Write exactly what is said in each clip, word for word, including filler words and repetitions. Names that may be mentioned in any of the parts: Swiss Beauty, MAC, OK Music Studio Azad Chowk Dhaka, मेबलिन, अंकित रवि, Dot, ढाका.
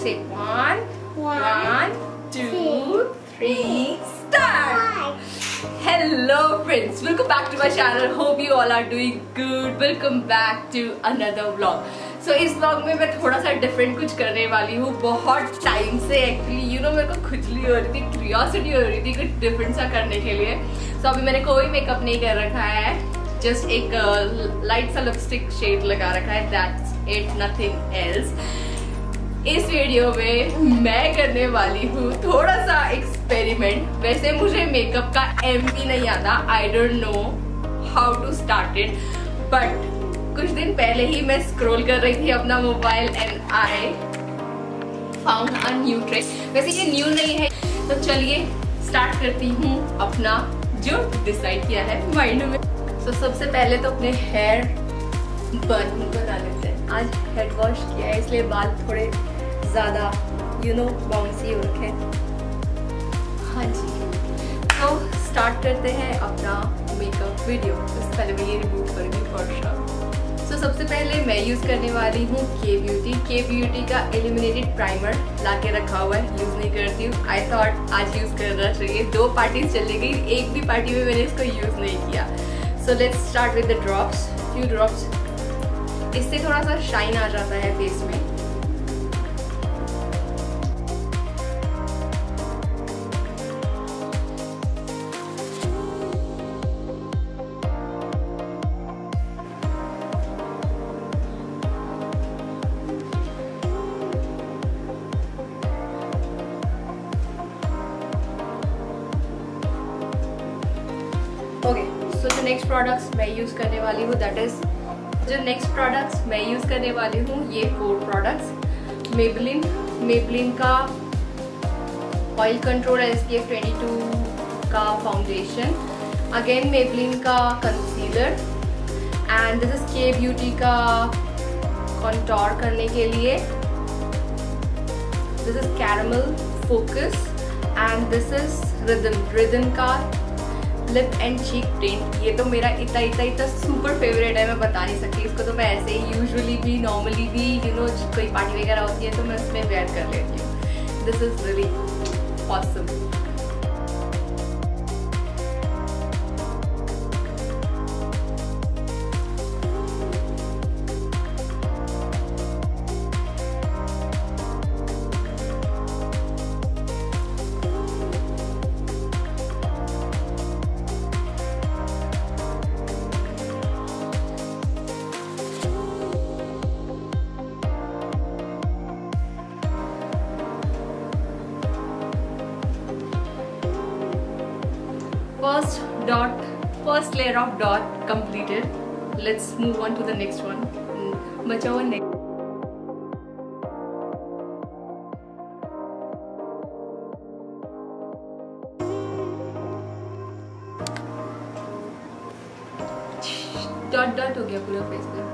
Say one, one, two, three, start! Hello friends, welcome back to my channel. Hope you all are doing good. Welcome back to another vlog. So इस vlog में मैं थोड़ा सा different कुछ करने वाली हूँ. बहुत time से actually you know मेरे को खुजली हो रही थी, curiosity हो रही थी कुछ different सा करने के लिए. So अभी मैंने कोई makeup नहीं कर रखा है. Just एक light सा lipstick shade लगा रखा है. That's it, nothing else. इस वीडियो में मैं करने वाली हूँ थोड़ा सा एक्सपेरिमेंट. वैसे मुझे मेकअप का एम भी नहीं आता, I don't know how to start it, but कुछ दिन पहले ही मैं स्क्रॉल कर रही थी अपना mobile and I found a new trick. वैसे ये न्यू नहीं है, तो चलिए स्टार्ट करती हूँ अपना जो डिसाइड किया है माइंड में. सो so, सबसे पहले तो अपने हेयर बन को डाल लेते हैं. आज हेड वॉश किया है इसलिए बाल थोड़े ज़्यादा यू नो बाउंसी हो रखे. हाँ जी, तो स्टार्ट करते हैं अपना मेकअप वीडियो. उससे पहले मैं ये रिमूव करूँगी फॉर श्योर. सो सबसे पहले मैं यूज़ करने वाली हूँ के ब्यूटी. के ब्यूटी का एलिमिनेटेड प्राइमर ला के रखा हुआ है, यूज़ नहीं करती हूँ. आई थॉट आज यूज़ करना चाहिए. दो पार्टीज चली गई, एक भी पार्टी में मैंने इसको यूज़ नहीं किया. So let's start with the drops. Few drops, इससे थोड़ा सा शाइन आ जाता है फेस में. ओके, सो जो नेक्स्ट प्रोडक्ट्स मैं यूज़ करने वाली हूँ दैट इज़ जो नेक्स्ट प्रोडक्ट्स मैं यूज़ करने वाली हूँ ये फोर प्रोडक्ट्स. मेबलिन मेबलिन का oil control S P F twenty two का फाउंडेशन, अगेन मेबलिन का concealer, and this is K beauty का कंटूर करने के लिए. This is caramel focus and this is rhythm rhythm का लिप एंड चीक प्रिंट. ये तो मेरा इतना इतना इतना सुपर फेवरेट है, मैं बता नहीं सकती. इसको तो मैं ऐसे ही यूजुअली भी नॉर्मली भी यू नो कोई पार्टी वगैरह होती है तो मैं उसमें वेयर कर लेती हूँ. This is really awesome. First dot, first layer of dot completed. Let's move on to the next one. बचा हुआ next. Dot dot हो गया पूरा face पे.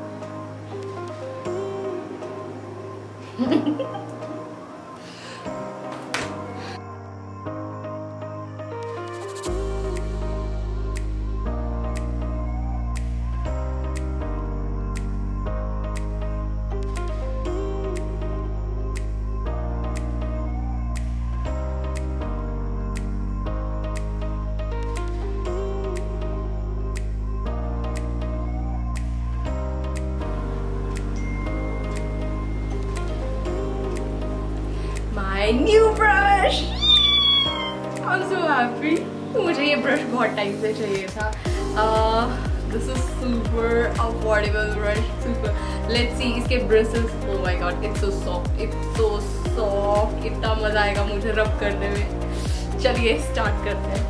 My new brush. I'm so happy. मुझे ये ब्रश बहुत टाइम से चाहिए था. This is super affordable brush. Super. Let's see इसके bristles. Oh my god, it's so soft. It's so soft. कितना मजा आएगा मुझे रब करने में. चलिए start करते हैं.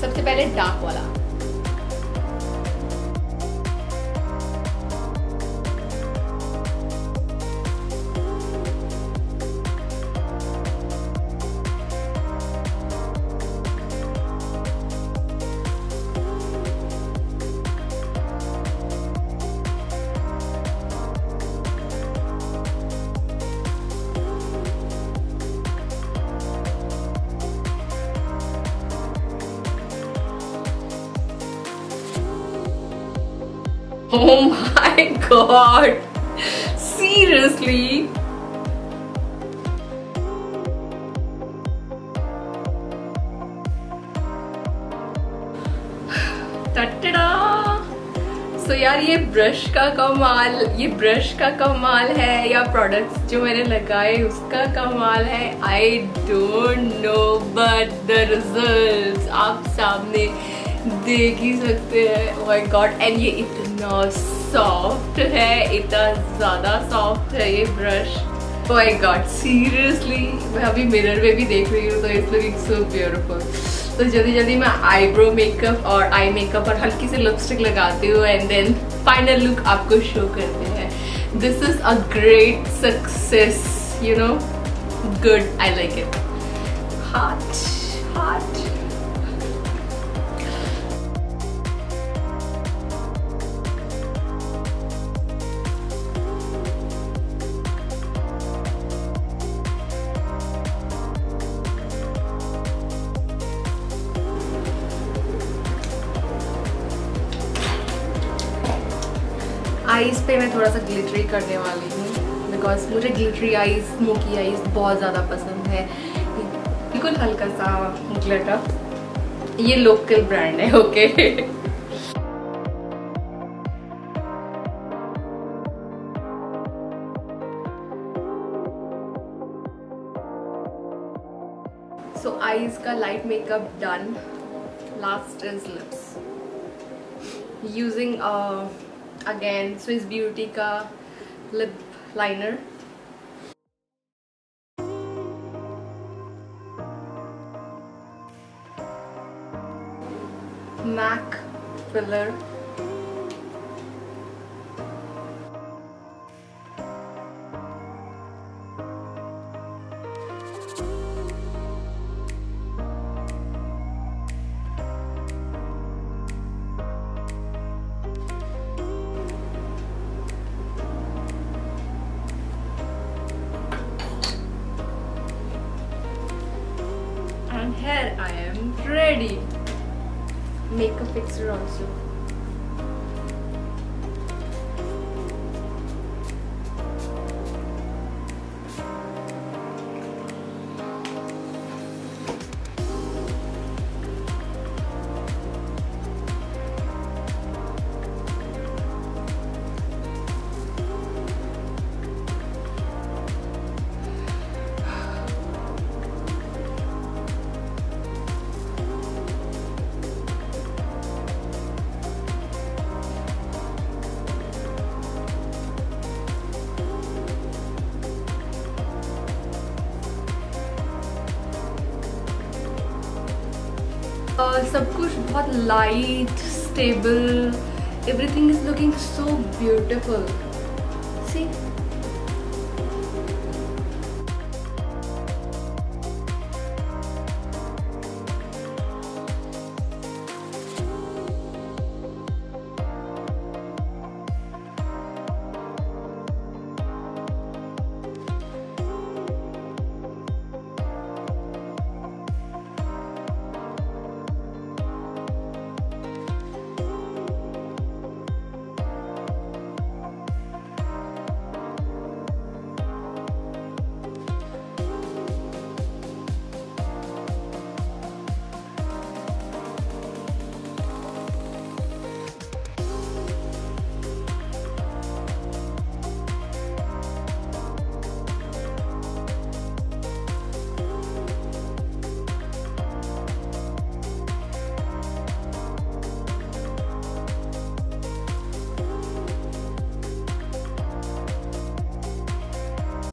सबसे पहले dark वाला. Oh my god, Seriously? So यार ये ब्रश का कमाल ये ब्रश का कमाल है या प्रोडक्ट्स जो मैंने लगाए उसका कमाल है, I don't know, but the results आप सामने देख ही सकते हैं। ओह माय गॉड, एंड ये इतना सॉफ्ट है, इतना ज़्यादा सॉफ्ट है ये brush. Oh my god, seriously मैं अभी मिरर में भी देख रही हूँ तो इट्स लुकिंग सो ब्यूटीफुल। तो जल्दी जल्दी मैं आईब्रो मेकअप और आई मेकअप और हल्की सी लिपस्टिक लगाती हूँ एंड देन फाइनल लुक आपको शो करते हैं। This is a great success, you know, good, I like it. Hot hot eyes पे मैं थोड़ा सा ग्लिटरी करने वाली हूँ बिकॉज मुझे ग्लिटरी आइज़, स्मोकी आइज़ बहुत ज़्यादा पसंद है। बिल्कुल हल्का सा ग्लिटर, ये लोकल ब्रांड है। Okay okay? So so, eyes का light makeup done. Last is lips, using again Swiss beauty का lip liner. MAC filler. Here I am ready. Makeup fixer also. Uh, सब कुछ बहुत light, stable, everything is looking so beautiful. C